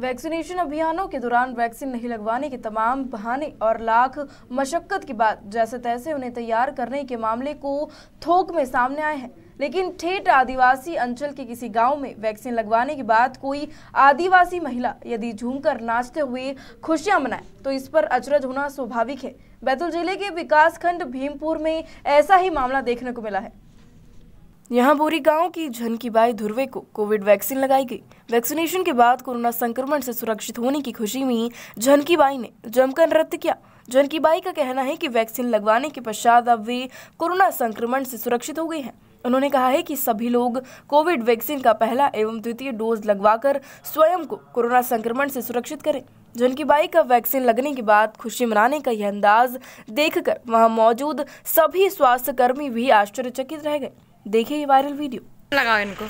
Vaccination अभियानों के दौरान वैक्सीन नहीं लगवाने के तमाम बहाने और लाख मशक्कत के बाद जैसे तैसे उन्हें तैयार करने के मामले को थोक में सामने आए हैं। लेकिन ठेठ आदिवासी अंचल के किसी गांव में वैक्सीन लगवाने के बाद कोई आदिवासी महिला यदि झूमकर नाचते हुए खुशियां मनाए तो इस पर अचरज होना स्वाभाविक है। बैतूल जिले के विकासखंड भीमपुर में ऐसा ही मामला देखने को मिला है। यहाँ बोरी गांव की झनकी बाई धुरवे को कोविड वैक्सीन लगाई गई। वैक्सीनेशन के बाद कोरोना संक्रमण से सुरक्षित होने की खुशी में झनकी बाई ने जमकर नृत्य किया। झनकी बाई का कहना है कि वैक्सीन लगवाने के पश्चात अब वे कोरोना संक्रमण से सुरक्षित हो गई हैं। उन्होंने कहा है कि सभी लोग कोविड वैक्सीन का पहला एवं द्वितीय डोज लगवाकर स्वयं को कोरोना संक्रमण से सुरक्षित करें। झनकी बाई का वैक्सीन लगने के बाद खुशी मनाने का यह अंदाज देखकर वहां मौजूद सभी स्वास्थ्य कर्मी भी आश्चर्यचकित रह गए। देखिए ये वायरल वीडियो। लगाओ इनको।